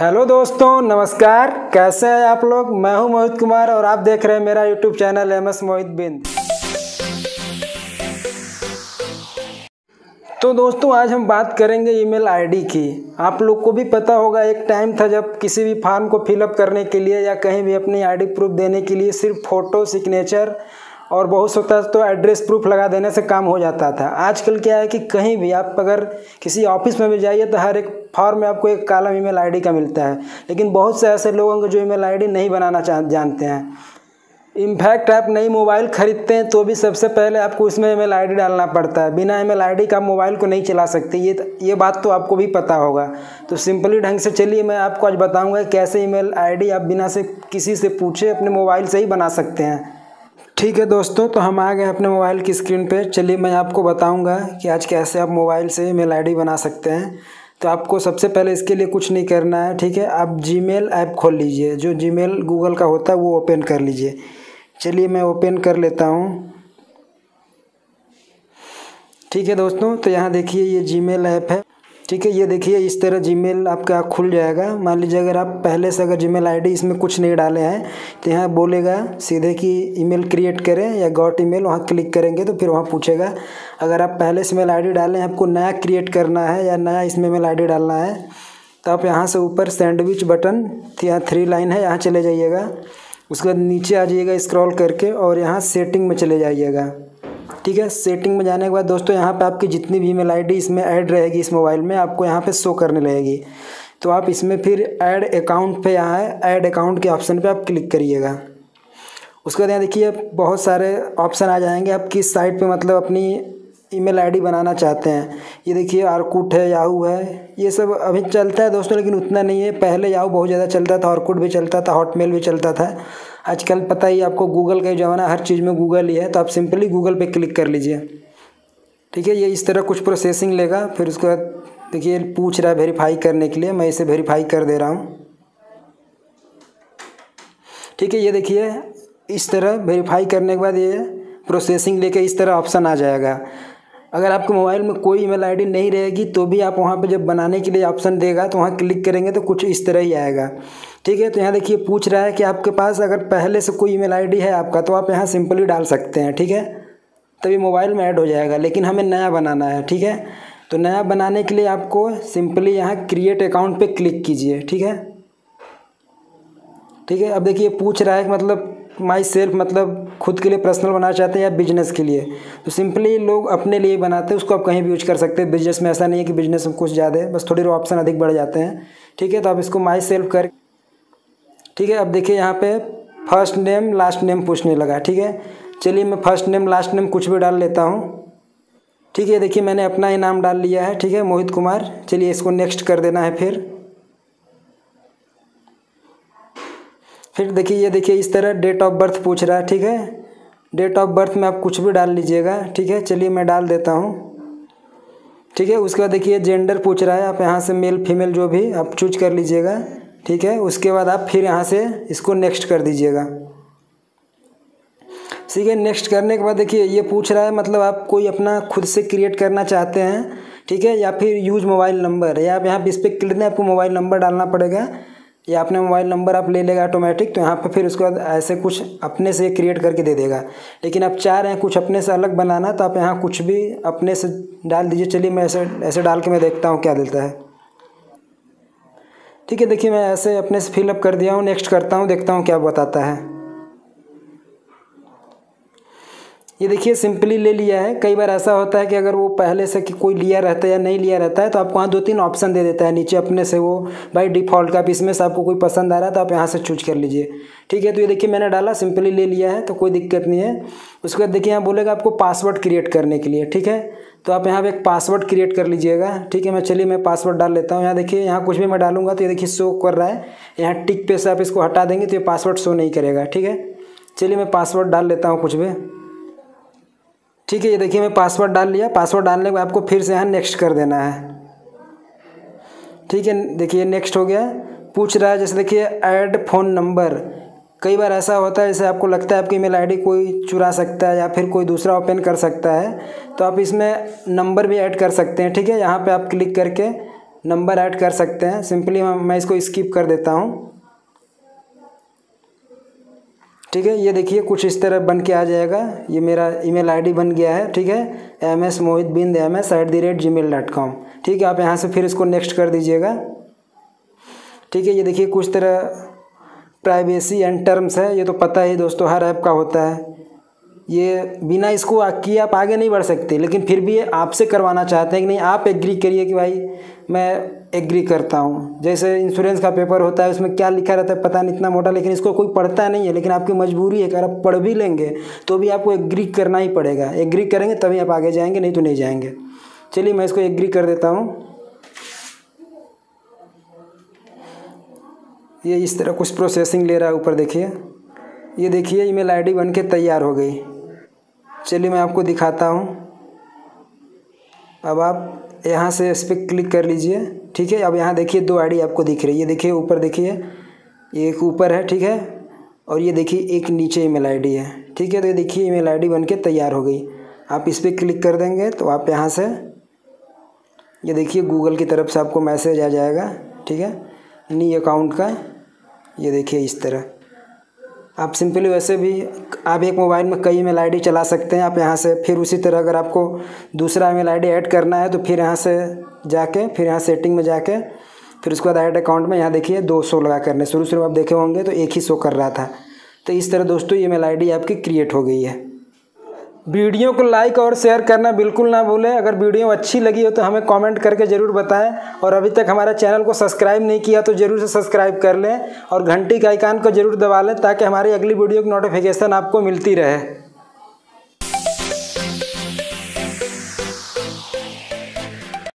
Hello दोस्तों, नमस्कार। कैसे हैं आप लोग? मैं हूं मोहित कुमार और आप देख रहे हैं मेरा यूट्यूब चैनल ms मोहितबिंद। तो दोस्तों, आज हम बात करेंगे ईमेल आईडी की। आप लोग को भी पता होगा, एक टाइम था जब किसी भी फॉर्म को फिलअप करने के लिए या कहीं भी अपनी आईडी प्रूफ देने के लिए सिर्फ फ़ोटो, सिग्नेचर और बहुत होता तो एड्रेस प्रूफ लगा देने से काम हो जाता था। आजकल क्या है कि कहीं भी आप अगर किसी ऑफिस में भी जाइए तो हर एक फॉर्म में आपको एक कालम ईमेल आईडी का मिलता है। लेकिन बहुत से ऐसे लोग होंगे जो ईमेल आईडी नहीं बनाना जानते हैं। इनफैक्ट आप नई मोबाइल ख़रीदते हैं तो भी सबसे पहले आपको उसमें ईमेल आईडी डालना पड़ता है। बिना ईमेल आईडी का मोबाइल को नहीं चला सकते, ये बात तो आपको भी पता होगा। तो सिंपली ढंग से चलिए मैं आपको आज बताऊँगा कैसे ईमेल आईडी आप बिना से किसी से पूछे अपने मोबाइल से ही बना सकते हैं। ठीक है दोस्तों, तो हम आ गए अपने मोबाइल की स्क्रीन पे। चलिए मैं आपको बताऊंगा कि आज कैसे आप मोबाइल से ईमेल आईडी बना सकते हैं। तो आपको सबसे पहले इसके लिए कुछ नहीं करना है, ठीक है। आप जीमेल ऐप खोल लीजिए, जो जीमेल गूगल का होता है वो ओपन कर लीजिए। चलिए मैं ओपन कर लेता हूँ। ठीक है दोस्तों, तो यहाँ देखिए ये जीमेल ऐप है, ठीक है। ये देखिए इस तरह जीमेल आपका खुल जाएगा। मान लीजिए अगर आप पहले से अगर जीमेल आईडी इसमें कुछ नहीं डाले हैं तो यहाँ बोलेगा सीधे कि ईमेल क्रिएट करें या गॉट ईमेल, वहाँ क्लिक करेंगे तो फिर वहाँ पूछेगा। अगर आप पहले से ईमेल आईडी डालें, आपको नया क्रिएट करना है या नया इसमें ईमेल आईडी डालना है तो आप यहाँ से ऊपर सैंडविच बटन, यहाँ 3 लाइन है, यहाँ चले जाइएगा। उसके बाद नीचे आ जाइएगा स्क्रॉल करके और यहाँ सेटिंग में चले जाइएगा, ठीक है। सेटिंग में जाने के बाद दोस्तों यहाँ पे आपकी जितनी भी ईमेल आईडी इसमें ऐड रहेगी इस मोबाइल में आपको यहाँ पे शो करने लगेगी। तो आप इसमें फिर ऐड अकाउंट पे, यहाँ है ऐड अकाउंट के ऑप्शन पे आप क्लिक करिएगा। उसके बाद यहाँ देखिए बहुत सारे ऑप्शन आ जाएंगे, आप किस साइट पे मतलब अपनी ईमेल आईडी बनाना चाहते हैं। ये देखिए ऑरकुट है, याहू है, ये सब अभी चलता है दोस्तों लेकिन उतना नहीं है। पहले याहू बहुत ज़्यादा चलता था, ऑरकुट भी चलता था, हॉटमेल भी चलता था। आजकल पता ही आपको गूगल का जमाना, हर चीज़ में गूगल ही है। तो आप सिंपली गूगल पे क्लिक कर लीजिए, ठीक है। ये इस तरह कुछ प्रोसेसिंग लेगा, फिर उसके बाद देखिए पूछ रहा है वेरीफाई करने के लिए, मैं इसे वेरीफाई कर दे रहा हूँ, ठीक है। ये देखिए इस तरह वेरीफाई करने के बाद ये प्रोसेसिंग लेके इस तरह ऑप्शन आ जाएगा। अगर आपके मोबाइल में कोई ईमेल आईडी नहीं रहेगी तो भी आप वहाँ पे जब बनाने के लिए ऑप्शन देगा तो वहाँ क्लिक करेंगे तो कुछ इस तरह ही आएगा, ठीक है। तो यहाँ देखिए पूछ रहा है कि आपके पास अगर पहले से कोई ईमेल आईडी है आपका तो आप यहाँ सिंपली डाल सकते हैं, ठीक है, तभी मोबाइल में ऐड हो जाएगा। लेकिन हमें नया बनाना है, ठीक है। तो नया बनाने के लिए आपको सिंपली यहाँ क्रिएट अकाउंट पर क्लिक कीजिए, ठीक है, ठीक है। अब देखिए पूछ रहा है कि मतलब माई सेल्फ, मतलब खुद के लिए पर्सनल बनाना चाहते हैं या बिजनेस के लिए। तो सिंपली लोग अपने लिए बनाते हैं, उसको आप कहीं भी यूज कर सकते हैं। बिजनेस में ऐसा नहीं है कि बिजनेस में कुछ ज़्यादा है, बस थोड़ी देर ऑप्शन अधिक बढ़ जाते हैं, ठीक है। तो आप इसको माई सेल्फ कर, ठीक है। अब देखिए यहाँ पे फर्स्ट नेम लास्ट नेम पूछने लगा, ठीक है। चलिए मैं फर्स्ट नेम लास्ट नेम कुछ भी डाल लेता हूँ, ठीक है। देखिए मैंने अपना ही नाम डाल लिया है, ठीक है, मोहित कुमार। चलिए इसको नेक्स्ट कर देना है। फिर देखिए ये देखिए इस तरह डेट ऑफ बर्थ पूछ रहा है, ठीक है। डेट ऑफ बर्थ में आप कुछ भी डाल लीजिएगा, ठीक है। चलिए मैं डाल देता हूँ, ठीक है। उसके बाद देखिए जेंडर पूछ रहा है, आप यहाँ से मेल फीमेल जो भी आप चूज कर लीजिएगा, ठीक है। उसके बाद आप फिर यहाँ से इसको नेक्स्ट कर दीजिएगा, ठीक है। नेक्स्ट करने के बाद देखिए ये पूछ रहा है मतलब आप कोई अपना खुद से क्रिएट करना चाहते हैं, ठीक है, या फिर यूज मोबाइल नंबर, या आप यहाँ पर इस पर क्लिक आपको मोबाइल नंबर डालना पड़ेगा या अपने मोबाइल नंबर आप ले लेगा ऑटोमेटिक। तो यहाँ पर फिर उसके बाद ऐसे कुछ अपने से क्रिएट करके दे देगा। लेकिन आप चाह रहे हैं कुछ अपने से अलग बनाना तो आप यहाँ कुछ भी अपने से डाल दीजिए। चलिए मैं ऐसे डाल के मैं देखता हूँ क्या देता है, ठीक है। देखिए मैं ऐसे अपने से फिलअप कर दिया हूँ, नेक्स्ट करता हूँ, देखता हूँ क्या बताता है। ये देखिए सिंपली ले लिया है। कई बार ऐसा होता है कि अगर वो पहले से कि कोई लिया रहता है या नहीं लिया रहता है तो आपको वहाँ 2-3 ऑप्शन दे देता है नीचे अपने से, वो बाय डिफ़ॉल्ट का। आप इसमें से आपको कोई पसंद आ रहा है तो आप यहाँ से चूज कर लीजिए, ठीक है। तो ये देखिए मैंने डाला, सिंपली ले लिया है तो कोई दिक्कत नहीं है। उसके बाद देखिए यहाँ बोलेगा आपको पासवर्ड क्रिएट करने के लिए, ठीक है। तो आप यहाँ पर एक पासवर्ड क्रिएट कर लीजिएगा, ठीक है। चलिए मैं पासवर्ड डाल लेता हूँ। यहाँ देखिए यहाँ कुछ भी मैं डालूंगा तो ये देखिए शो कर रहा है। यहाँ टिक पे से आप इसको हटा देंगे तो ये पासवर्ड शो नहीं करेगा, ठीक है। चलिए मैं पासवर्ड डाल लेता हूँ कुछ भी, ठीक है। ये देखिए मैं पासवर्ड डाल लिया। पासवर्ड डालने के बाद आपको फिर से यहाँ नेक्स्ट कर देना है, ठीक है। देखिए नेक्स्ट हो गया। पूछ रहा है जैसे देखिए ऐड फ़ोन नंबर। कई बार ऐसा होता है जैसे आपको लगता है आपकी ईमेल आईडी कोई चुरा सकता है या फिर कोई दूसरा ओपन कर सकता है तो आप इसमें नंबर भी ऐड कर सकते हैं, ठीक है। यहाँ पर आप क्लिक करके नंबर ऐड कर सकते हैं। सिंपली मैं इसको स्किप कर देता हूँ। ठीक है, ये देखिए कुछ इस तरह बन के आ जाएगा। ये मेरा ईमेल आईडी बन गया है। ठीक है, msmohitbind@gmail.com। ठीक है, आप यहाँ से फिर इसको नेक्स्ट कर दीजिएगा। ठीक है, ये देखिए कुछ तरह प्राइवेसी एंड टर्म्स है। ये तो पता ही दोस्तों हर ऐप का होता है, ये बिना इसको किए आप आगे नहीं बढ़ सकते। लेकिन फिर भी आपसे करवाना चाहते हैं कि नहीं आप एग्री करिए कि भाई मैं एग्री करता हूँ। जैसे इंश्योरेंस का पेपर होता है उसमें क्या लिखा रहता है पता नहीं, इतना मोटा, लेकिन इसको कोई पढ़ता नहीं है। लेकिन आपकी मजबूरी है कि अगर आप पढ़ भी लेंगे तो भी आपको एग्री करना ही पड़ेगा। एग्री करेंगे तभी आप आगे जाएंगे, नहीं तो नहीं जाएंगे। चलिए मैं इसको एग्री कर देता हूँ। ये इस तरह कुछ प्रोसेसिंग ले रहा है ऊपर, देखिए। ये देखिए ईमेल आईडी बनके तैयार हो गई। चलिए मैं आपको दिखाता हूँ। अब आप यहाँ से इस पर क्लिक कर लीजिए। ठीक है, अब यहाँ देखिए दो आईडी आपको दिख रही है। ये देखिए ऊपर, देखिए एक ऊपर है। ठीक है, और ये देखिए एक नीचे ईमेल आईडी है। ठीक है, तो ये देखिए ईमेल आईडी बनके तैयार हो गई। आप इस पर क्लिक कर देंगे तो आप यहाँ से ये देखिए गूगल की तरफ से आपको मैसेज आ जाएगा। ठीक है, न्यू अकाउंट का, ये देखिए इस तरह। आप सिंपली वैसे भी आप एक मोबाइल में कई ईमेल आईडी चला सकते हैं। आप यहाँ से फिर उसी तरह अगर आपको दूसरा ईमेल आईडी ऐड करना है तो फिर यहाँ से जाके, फिर यहाँ सेटिंग में जाके, फिर उसके बाद ऐड अकाउंट में यहाँ देखिए 200 लगा करने। शुरू आप देखे होंगे तो एक ही शो कर रहा था। तो इस तरह दोस्तों ईमेल आईडी आपकी क्रिएट हो गई है। वीडियो को लाइक और शेयर करना बिल्कुल ना भूलें। अगर वीडियो अच्छी लगी हो तो हमें कमेंट करके ज़रूर बताएं। और अभी तक हमारा चैनल को सब्सक्राइब नहीं किया तो ज़रूर से सब्सक्राइब कर लें और घंटी के आइकन को ज़रूर दबा लें ताकि हमारी अगली वीडियो की नोटिफिकेशन आपको मिलती रहे।